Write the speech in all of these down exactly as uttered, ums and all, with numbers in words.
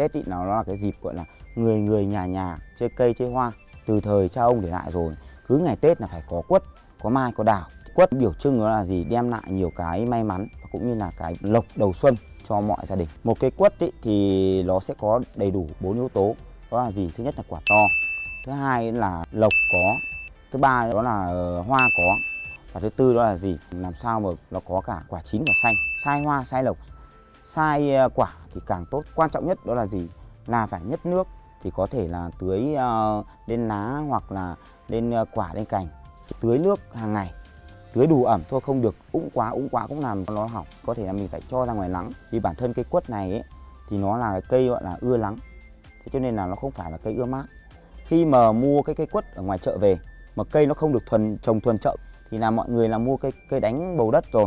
Tết ý, nó, nó là cái dịp gọi là người người nhà nhà chơi cây chơi hoa. Từ thời cha ông để lại rồi, cứ ngày Tết là phải có quất, có mai, có đào. Quất biểu trưng nó là gì? Đem lại nhiều cái may mắn và cũng như là cái lộc đầu xuân cho mọi gia đình. Một cái quất ý, thì nó sẽ có đầy đủ bốn yếu tố. Đó là gì? Thứ nhất là quả to, thứ hai là lộc có, thứ ba đó là hoa có, và thứ tư đó là gì? Làm sao mà nó có cả quả chín và xanh. Sai hoa, sai lộc, sai quả thì càng tốt. Quan trọng nhất đó là gì? Là phải nhất nước, thì có thể là tưới lên lá hoặc là lên quả, lên cành. Tưới nước hàng ngày, tưới đủ ẩm thôi, không được úng quá, úng quá cũng làm nó hỏng. Có thể là mình phải cho ra ngoài nắng, vì bản thân cây quất này ấy, thì nó là cái cây gọi là ưa nắng, thế cho nên là nó không phải là cây ưa mát. Khi mà mua cái cây quất ở ngoài chợ về mà cây nó không được thuần trồng thuần chậu thì là mọi người là mua cây cây đánh bầu đất rồi,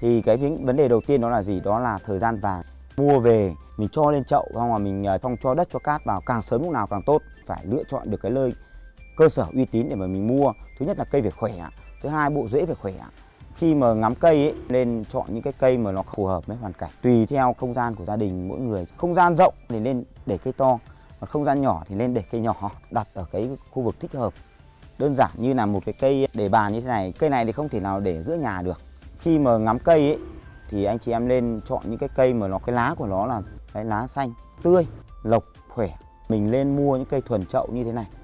thì cái vấn đề đầu tiên đó là gì? Đó là thời gian vàng. Mua về mình cho lên chậu xong rồi mình trong cho đất cho cát vào, càng sớm lúc nào càng tốt. Phải lựa chọn được cái nơi cơ sở uy tín để mà mình mua. Thứ nhất là cây phải khỏe, thứ hai bộ rễ phải khỏe. Khi mà ngắm cây ấy, nên chọn những cái cây mà nó phù hợp với hoàn cảnh, tùy theo không gian của gia đình mỗi người. Không gian rộng thì nên để cây to, còn không gian nhỏ thì nên để cây nhỏ, đặt ở cái khu vực thích hợp. Đơn giản như là một cái cây để bàn như thế này, cây này thì không thể nào để giữa nhà được. Khi mà ngắm cây ấy, thì anh chị em nên chọn những cái cây mà nó cái lá của nó là cái lá xanh, tươi, lộc, khỏe. Mình nên mua những cây thuần chậu như thế này